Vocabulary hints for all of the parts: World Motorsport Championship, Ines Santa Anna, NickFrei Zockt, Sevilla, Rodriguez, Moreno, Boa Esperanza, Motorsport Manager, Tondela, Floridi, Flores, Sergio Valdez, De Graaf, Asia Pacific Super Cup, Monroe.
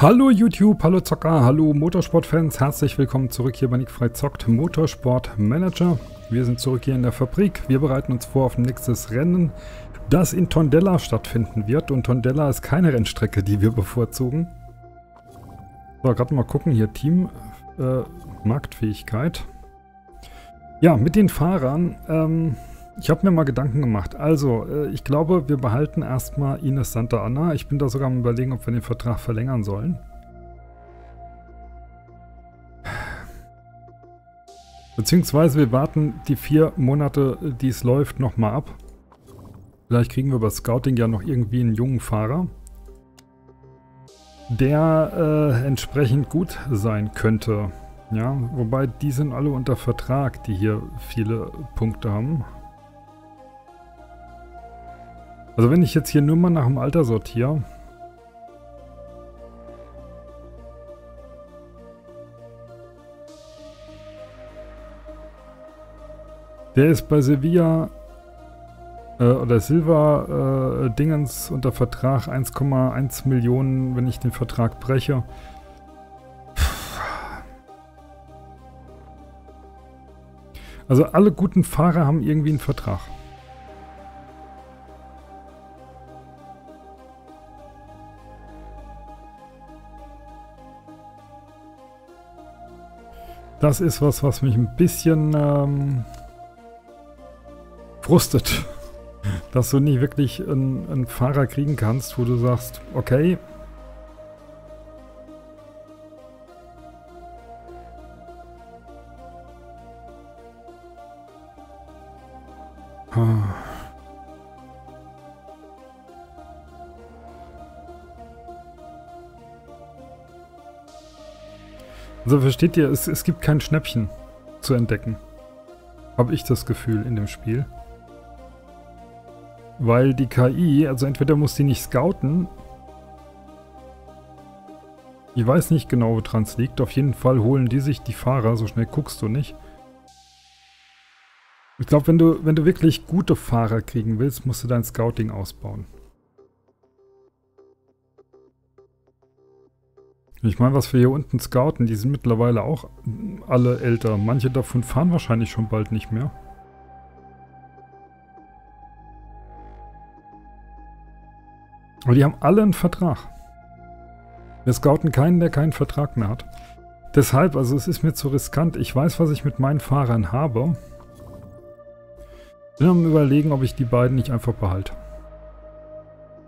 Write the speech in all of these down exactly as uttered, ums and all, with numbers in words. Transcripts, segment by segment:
Hallo YouTube, hallo Zocker, hallo Motorsportfans, herzlich willkommen zurück hier bei NickFrei Zockt, Motorsport Manager. Wir sind zurück hier in der Fabrik, wir bereiten uns vor auf nächstes Rennen, das in Tondela stattfinden wird, und Tondela ist keine Rennstrecke, die wir bevorzugen. So, gerade mal gucken hier, Team, äh, Marktfähigkeit. Ja, mit den Fahrern, ähm, ich habe mir mal Gedanken gemacht. Also, äh, ich glaube, wir behalten erstmal Ines Santa Anna. Ich bin da sogar am Überlegen, ob wir den Vertrag verlängern sollen. Beziehungsweise wir warten die vier Monate, die es läuft, nochmal ab. Vielleicht kriegen wir über Scouting ja noch irgendwie einen jungen Fahrer, der äh, entsprechend gut sein könnte. Ja, wobei die sind alle unter Vertrag, die hier viele Punkte haben. Also wenn ich jetzt hier nur mal nach dem Alter sortiere. Der ist bei Sevilla äh, oder Silva äh, Dingens unter Vertrag eins Komma eins Millionen, wenn ich den Vertrag breche. Also alle guten Fahrer haben irgendwie einen Vertrag. Das ist was, was mich ein bisschen ähm, frustet, dass du nicht wirklich einen, einen Fahrer kriegen kannst, wo du sagst, okay, also versteht ihr, es, es gibt kein Schnäppchen zu entdecken, habe ich das Gefühl in dem Spiel. Weil die K I, also entweder muss die nicht scouten, ich weiß nicht genau, woran es liegt, auf jeden Fall holen die sich die Fahrer, so schnell guckst du nicht. Ich glaube, wenn du, wenn du wirklich gute Fahrer kriegen willst, musst du dein Scouting ausbauen. Ich meine, was wir hier unten scouten, die sind mittlerweile auch alle älter. Manche davon fahren wahrscheinlich schon bald nicht mehr. Aber die haben alle einen Vertrag. Wir scouten keinen, der keinen Vertrag mehr hat. Deshalb, also es ist mir zu riskant. Ich weiß, was ich mit meinen Fahrern habe. Bin am Überlegen, ob ich die beiden nicht einfach behalte.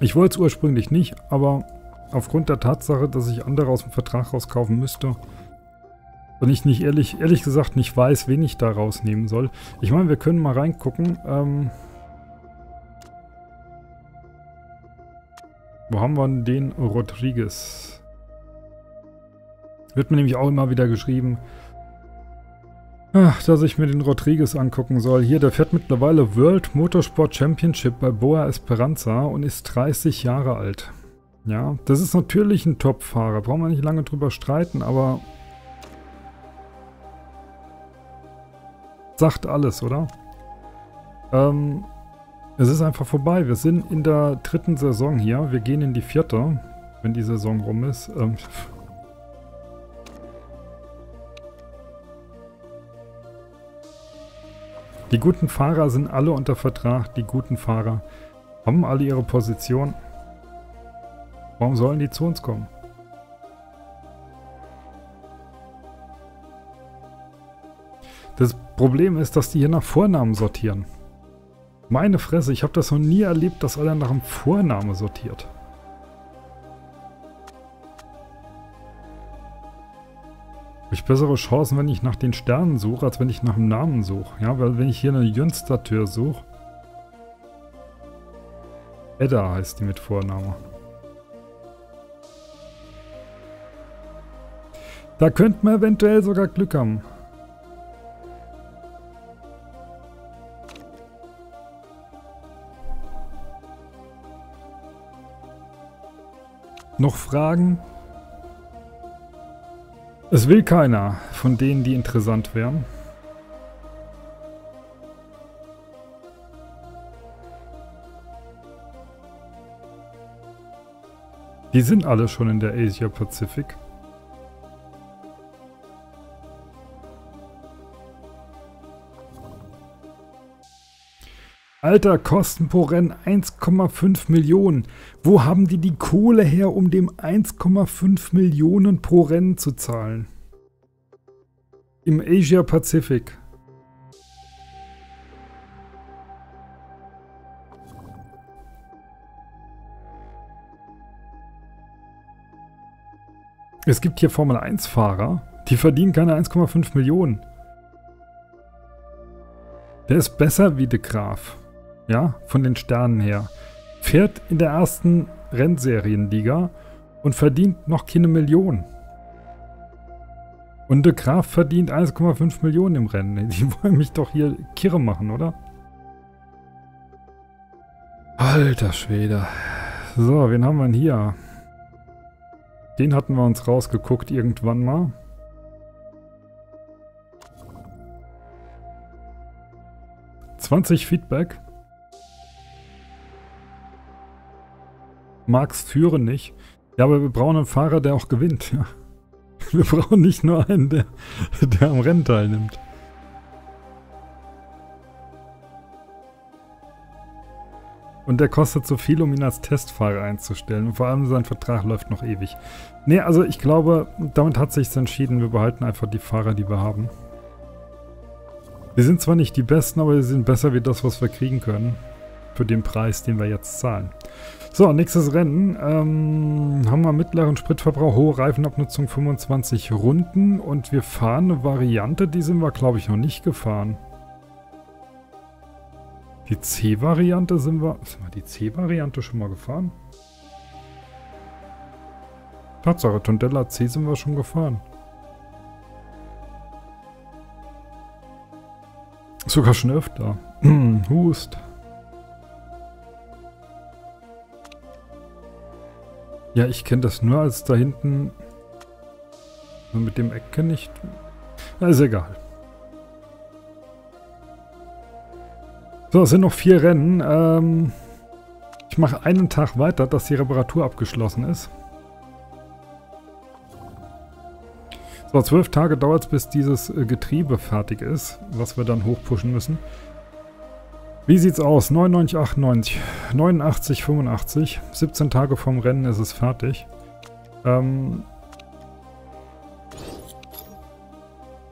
Ich wollte es ursprünglich nicht, aber aufgrund der Tatsache, dass ich andere aus dem Vertrag rauskaufen müsste und ich nicht ehrlich, ehrlich gesagt nicht weiß, wen ich da rausnehmen soll. Ich meine, wir können mal reingucken. Ähm, wo haben wir denn den Rodriguez? Wird mir nämlich auch immer wieder geschrieben, ach, dass ich mir den Rodriguez angucken soll. Hier, der fährt mittlerweile World Motorsport Championship bei Boa Esperanza und ist dreißig Jahre alt. Ja, das ist natürlich ein Top-Fahrer, brauchen wir nicht lange drüber streiten, aber sagt alles, oder? Ähm, es ist einfach vorbei, wir sind in der dritten Saison hier, wir gehen in die vierte, wenn die Saison rum ist. Ähm, die guten Fahrer sind alle unter Vertrag, die guten Fahrer haben alle ihre Position. Warum sollen die zu uns kommen? Das Problem ist, dass die hier nach Vornamen sortieren. Meine Fresse, ich habe das noch nie erlebt, dass einer nach dem Vornamen sortiert. Habe ich bessere Chancen, wenn ich nach den Sternen suche, als wenn ich nach dem Namen suche. Ja, weil wenn ich hier eine Jünstertür suche. Edda heißt die mit Vorname. Da könnten wir eventuell sogar Glück haben. Noch Fragen? Es will keiner von denen, die interessant wären. Die sind alle schon in der Asia Pacific. Alter, Kosten pro Rennen eins Komma fünf Millionen. Wo haben die die Kohle her, um dem eins Komma fünf Millionen pro Rennen zu zahlen? Im Asia Pacific. Es gibt hier Formel eins Fahrer, die verdienen keine eins Komma fünf Millionen. Der ist besser wie De Graaf. Ja, von den Sternen her. Fährt in der ersten Rennserienliga und verdient noch keine Million. Und De Graaf verdient eins Komma fünf Millionen im Rennen. Die wollen mich doch hier kirre machen, oder? Alter Schwede. So, wen haben wir denn hier? Den hatten wir uns rausgeguckt irgendwann mal. zwanzig Feedback. Max führen nicht. Ja, aber wir brauchen einen Fahrer, der auch gewinnt. Ja. Wir brauchen nicht nur einen, der, der am Rennen teilnimmt. Und der kostet so viel, um ihn als Testfahrer einzustellen. Und vor allem sein Vertrag läuft noch ewig. Ne, also ich glaube, damit hat sich's entschieden. Wir behalten einfach die Fahrer, die wir haben. Wir sind zwar nicht die Besten, aber wir sind besser wie das, was wir kriegen können. Für den Preis, den wir jetzt zahlen. So, nächstes Rennen. Ähm, haben wir mittleren Spritverbrauch, hohe Reifenabnutzung, fünfundzwanzig Runden. Und wir fahren eine Variante, die sind wir, glaube ich, noch nicht gefahren. Die C-Variante sind wir... Sind wir die C-Variante schon mal gefahren? Tatsache, Tondela C sind wir schon gefahren. Sogar schon öfter. Hust. Ja, ich kenne das nur als da hinten. Mit dem Eck kenne ich... Na, ist egal. So, es sind noch vier Rennen. Ähm, ich mache einen Tag weiter, dass die Reparatur abgeschlossen ist. So, zwölf Tage dauert es, bis dieses Getriebe fertig ist, was wir dann hochpushen müssen. Wie sieht's aus? neunundneunzig, achtundneunzig, neunundachtzig, fünfundachtzig. siebzehn Tage vom Rennen ist es fertig. Ähm,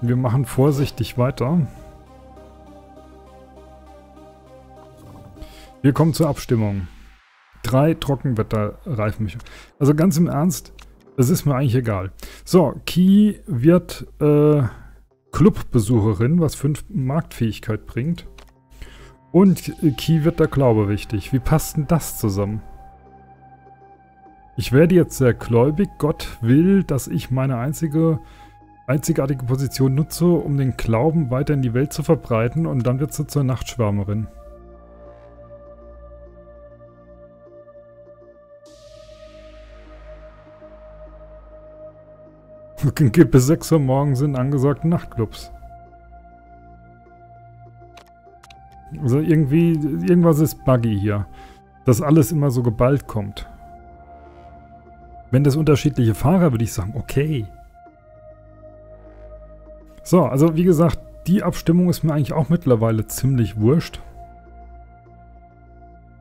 wir machen vorsichtig weiter. Wir kommen zur Abstimmung. Drei Trockenwetterreifenmischung. Also ganz im Ernst, es ist mir eigentlich egal. So, Ki wird äh, Clubbesucherin, was fünf Marktfähigkeit bringt. Und Ki wird der Glaube wichtig. Wie passt denn das zusammen? Ich werde jetzt sehr gläubig. Gott will, dass ich meine einzige, einzigartige Position nutze, um den Glauben weiter in die Welt zu verbreiten. Und dann wird sie zur Nachtschwärmerin. Bis sechs Uhr morgens sind angesagt Nachtclubs. Also irgendwie, irgendwas ist buggy hier. Dass alles immer so geballt kommt. Wenn das unterschiedliche Fahrer, würde ich sagen, okay. So, also wie gesagt, die Abstimmung ist mir eigentlich auch mittlerweile ziemlich wurscht.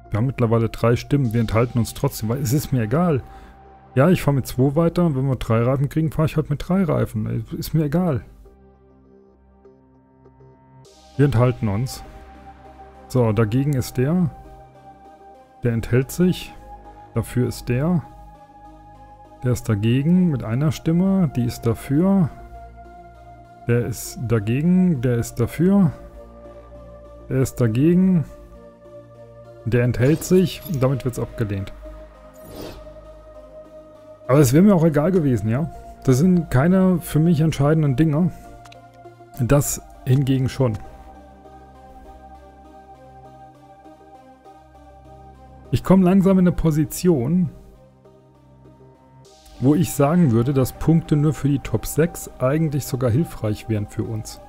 Wir haben mittlerweile drei Stimmen, wir enthalten uns trotzdem, weil es ist mir egal. Ja, ich fahre mit zwei weiter und wenn wir drei Reifen kriegen, fahre ich halt mit drei Reifen. Ist mir egal. Wir enthalten uns. So, dagegen ist der. Der enthält sich. Dafür ist der. Der ist dagegen mit einer Stimme. Die ist dafür. Der ist dagegen. Der ist dafür. Der ist dagegen. Der enthält sich. Und damit wird es abgelehnt. Aber es wäre mir auch egal gewesen, ja. Das sind keine für mich entscheidenden Dinge. Das hingegen schon. Ich komme langsam in eine Position, wo ich sagen würde, dass Punkte nur für die Top sechs eigentlich sogar hilfreich wären für uns.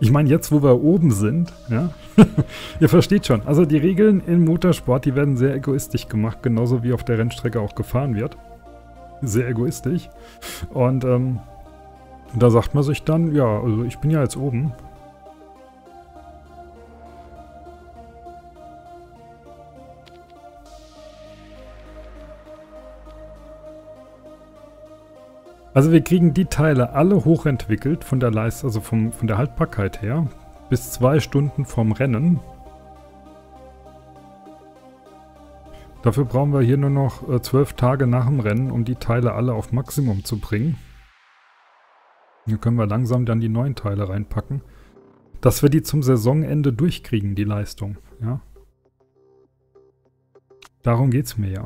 Ich meine, jetzt wo wir oben sind, ja, ihr versteht schon. Also die Regeln im Motorsport, die werden sehr egoistisch gemacht, genauso wie auf der Rennstrecke auch gefahren wird. Sehr egoistisch. Und ähm, da sagt man sich dann, ja, also ich bin ja jetzt oben. Also wir kriegen die Teile alle hochentwickelt von der Leist, also vom, von der Haltbarkeit her, bis zwei Stunden vom Rennen. Dafür brauchen wir hier nur noch zwölf äh, Tage nach dem Rennen, um die Teile alle auf Maximum zu bringen. Hier können wir langsam dann die neuen Teile reinpacken, dass wir die zum Saisonende durchkriegen, die Leistung. Ja? Darum geht es mir ja.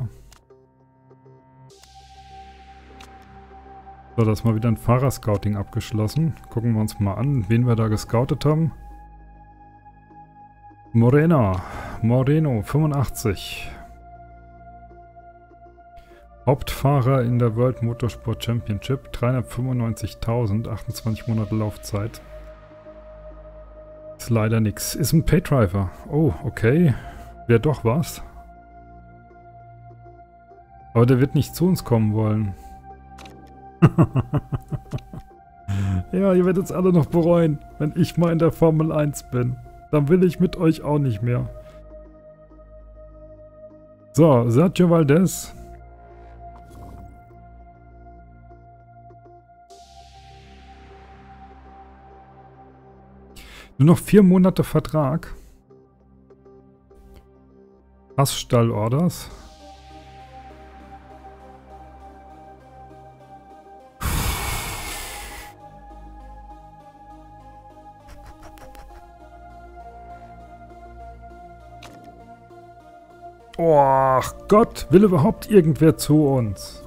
So, das ist mal wieder ein Fahrerscouting abgeschlossen. Gucken wir uns mal an, wen wir da gescoutet haben. Moreno, Moreno, fünfundachtzig. Hauptfahrer in der World Motorsport Championship, dreihundertfünfundneunzigtausend, achtundzwanzig Monate Laufzeit. Ist leider nichts. Ist ein Paydriver. Oh, okay. Wäre doch was. Aber der wird nicht zu uns kommen wollen. Ja, ihr werdet es alle noch bereuen, wenn ich mal in der Formel eins bin. Dann will ich mit euch auch nicht mehr. So, Sergio Valdez. Nur noch vier Monate Vertrag. Passstallorders. Oh Gott, will überhaupt irgendwer zu uns?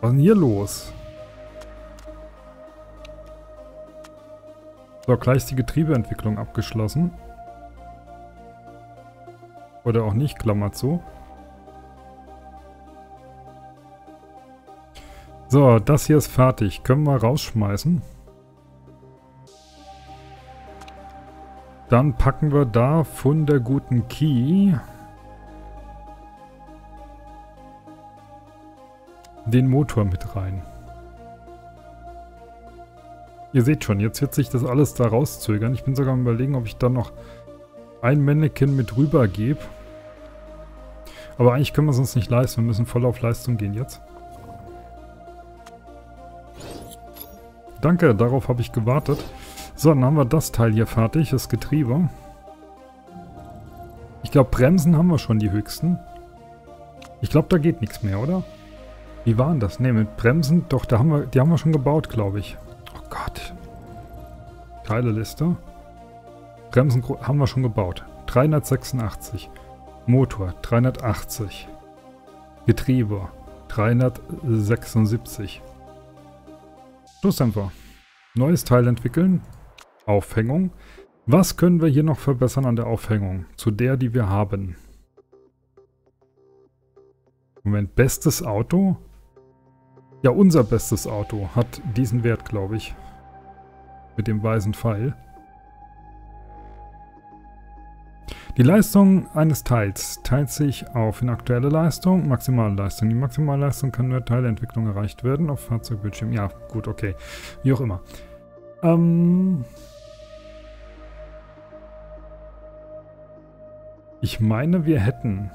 Was ist denn hier los? So, gleich ist die Getriebeentwicklung abgeschlossen. Oder auch nicht, Klammer zu. So, das hier ist fertig. Können wir rausschmeißen. Dann packen wir da von der guten Key den Motor mit rein. Ihr seht schon, jetzt wird sich das alles da rauszögern. Ich bin sogar am Überlegen, ob ich dann noch ein Mannequin mit rüber gebe. Aber eigentlich können wir es uns nicht leisten. Wir müssen voll auf Leistung gehen jetzt. Danke, darauf habe ich gewartet. So, dann haben wir das Teil hier fertig, das Getriebe. Ich glaube, Bremsen haben wir schon die höchsten. Ich glaube, da geht nichts mehr, oder? Wie war denn das? Ne, mit Bremsen, doch, da haben wir, die haben wir schon gebaut, glaube ich. Oh Gott. Teileliste. Bremsen haben wir schon gebaut. dreihundertsechsundachtzig. Motor, dreihundertachtzig. Getriebe, dreihundertsechsundsiebzig. Stoßdämpfer. Neues Teil entwickeln. Aufhängung. Was können wir hier noch verbessern an der Aufhängung? Zu der, die wir haben. Moment, bestes Auto? Ja, unser bestes Auto hat diesen Wert, glaube ich. Mit dem weißen Pfeil. Die Leistung eines Teils teilt sich auf in aktuelle Leistung, maximale Leistung. Die maximale Leistung kann nur Teilentwicklung erreicht werden auf Fahrzeugbildschirm. Ja, gut, okay. Wie auch immer. Ähm ich meine, wir hätten...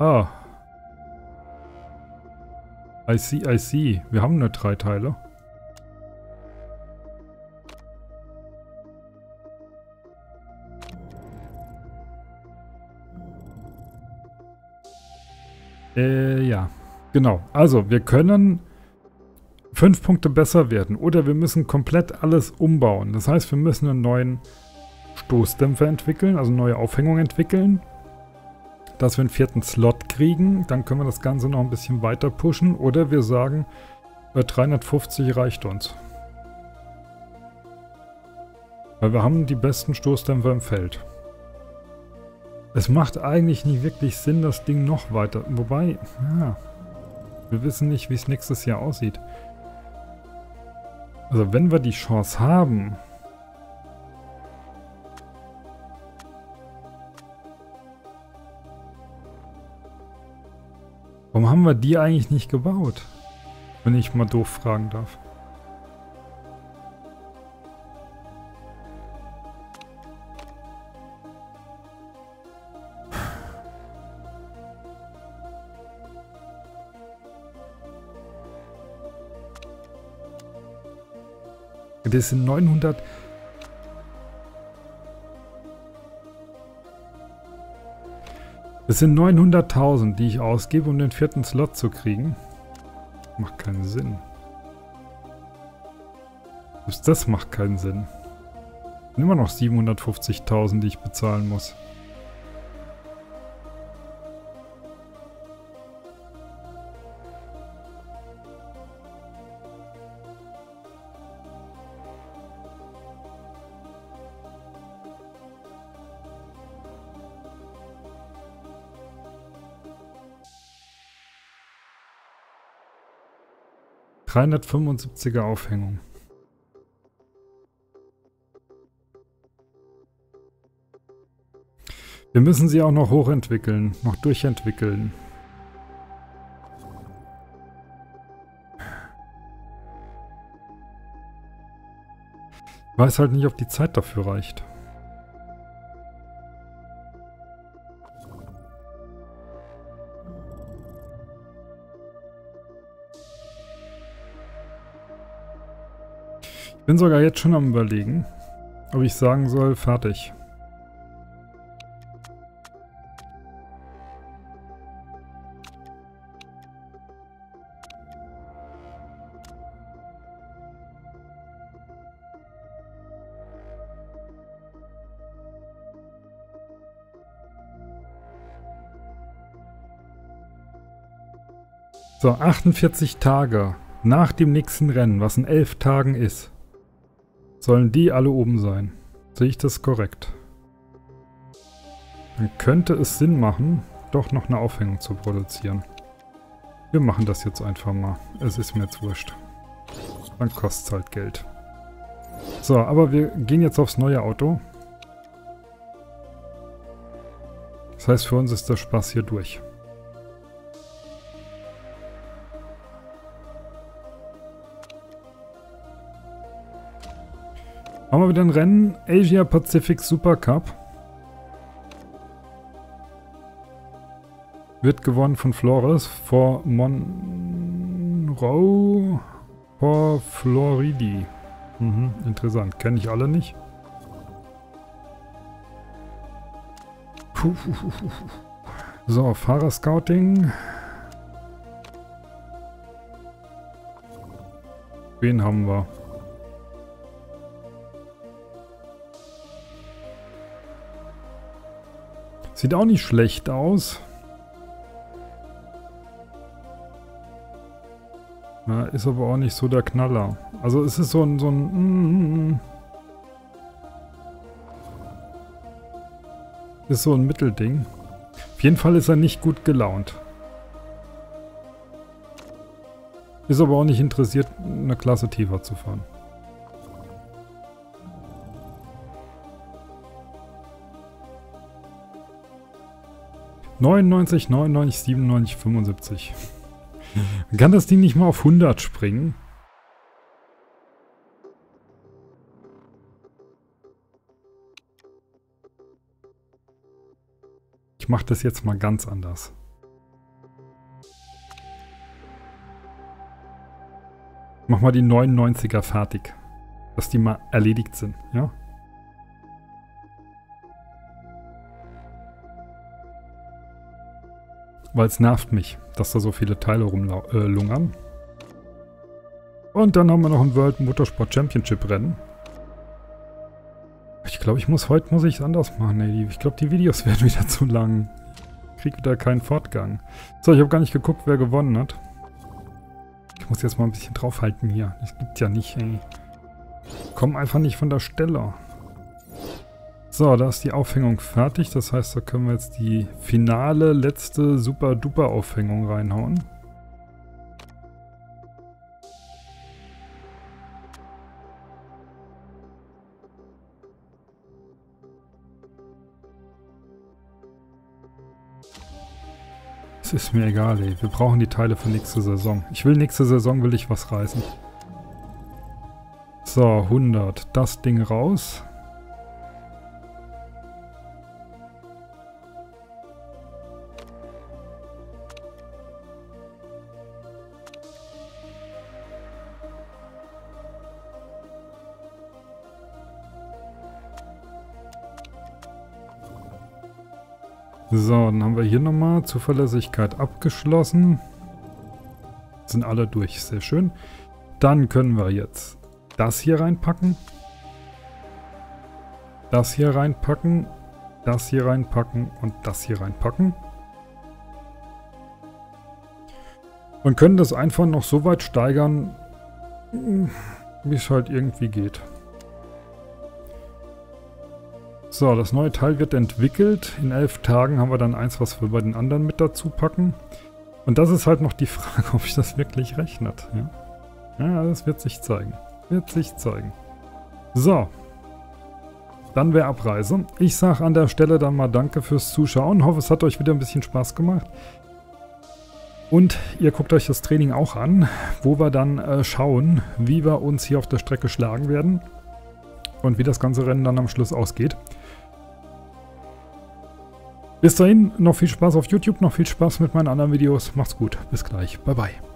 Ah. I see, I see. Wir haben nur drei Teile. Äh, ja. Genau. Also, wir können fünf Punkte besser werden. Oder wir müssen komplett alles umbauen. Das heißt, wir müssen einen neuen Stoßdämpfer entwickeln, also neue Aufhängung entwickeln. Dass wir einen vierten Slot kriegen, dann können wir das Ganze noch ein bisschen weiter pushen. Oder wir sagen, dreihundertfünfzig reicht uns. Weil wir haben die besten Stoßdämpfer im Feld. Es macht eigentlich nicht wirklich Sinn, das Ding noch weiter... Wobei, ja, wir wissen nicht, wie es nächstes Jahr aussieht. Also wenn wir die Chance haben... Warum haben wir die eigentlich nicht gebaut? Wenn ich mal doof fragen darf. Das sind neunhundert... Das sind neunhunderttausend, die ich ausgebe, um den vierten Slot zu kriegen. Macht keinen Sinn. Selbst das macht keinen Sinn. Das sind immer noch siebenhundertfünfzigtausend, die ich bezahlen muss. dreihundertfünfundsiebziger Aufhängung. Wir müssen sie auch noch hochentwickeln, noch durchentwickeln. Ich weiß halt nicht, ob die Zeit dafür reicht. Bin sogar jetzt schon am Überlegen, ob ich sagen soll, fertig. So, achtundvierzig Tage nach dem nächsten Rennen, was in elf Tagen ist. Sollen die alle oben sein? Sehe ich das korrekt? Dann könnte es Sinn machen, doch noch eine Aufhängung zu produzieren. Wir machen das jetzt einfach mal. Es ist mir jetzt wurscht. Dann kostet es halt Geld. So, aber wir gehen jetzt aufs neue Auto. Das heißt, für uns ist der Spaß hier durch. Machen wir wieder ein Rennen. Asia Pacific Super Cup. Wird gewonnen von Flores vor Monroe vor Floridi. Mhm, interessant. Kenne ich alle nicht. Puh, puh, puh, puh. So, Fahrerscouting. Wen haben wir? Sieht auch nicht schlecht aus. Ja, ist aber auch nicht so der Knaller. Also es ist so ein... So ein ist so ein Mittelding. Auf jeden Fall ist er nicht gut gelaunt. Ist aber auch nicht interessiert, eine Klasse tiefer zu fahren. neunundneunzig, neunundneunzig, siebenundneunzig, fünfundsiebzig. Man kann das Ding nicht mal auf hundert springen. Ich mache das jetzt mal ganz anders. Mach mal die neunundneunziger fertig, dass die mal erledigt sind, ja? Weil es nervt mich, dass da so viele Teile rumlungern. Äh, Und dann haben wir noch ein World Motorsport Championship Rennen. Ich glaube, ich muss heute muss ich es anders machen. Nee, ich glaube, die Videos werden wieder zu lang. Ich kriege wieder keinen Fortgang. So, ich habe gar nicht geguckt, wer gewonnen hat. Ich muss jetzt mal ein bisschen draufhalten hier. Das gibt's ja nicht, ey. Ich komm einfach nicht von der Stelle. So, da ist die Aufhängung fertig. Das heißt, da können wir jetzt die finale, letzte Super-Duper-Aufhängung reinhauen. Es ist mir egal, ey. Wir brauchen die Teile für nächste Saison. Ich will nächste Saison, will ich was reißen. So, hundert. Das Ding raus. So, dann haben wir hier nochmal Zuverlässigkeit abgeschlossen. Sind alle durch, sehr schön. Dann können wir jetzt das hier reinpacken. Das hier reinpacken. Das hier reinpacken und das hier reinpacken. Und können das einfach noch so weit steigern, wie es halt irgendwie geht. So, das neue Teil wird entwickelt. In elf Tagen haben wir dann eins, was wir bei den anderen mit dazu packen. Und das ist halt noch die Frage, ob ich das wirklich rechnet. Ja, ja, das wird sich zeigen. Wird sich zeigen. So. Dann wäre Abreise. Ich sage an der Stelle dann mal Danke fürs Zuschauen. Hoffe, es hat euch wieder ein bisschen Spaß gemacht. Und ihr guckt euch das Training auch an, wo wir dann äh, schauen, wie wir uns hier auf der Strecke schlagen werden. Und wie das ganze Rennen dann am Schluss ausgeht. Bis dahin, noch viel Spaß auf YouTube, noch viel Spaß mit meinen anderen Videos. Macht's gut, bis gleich, bye bye.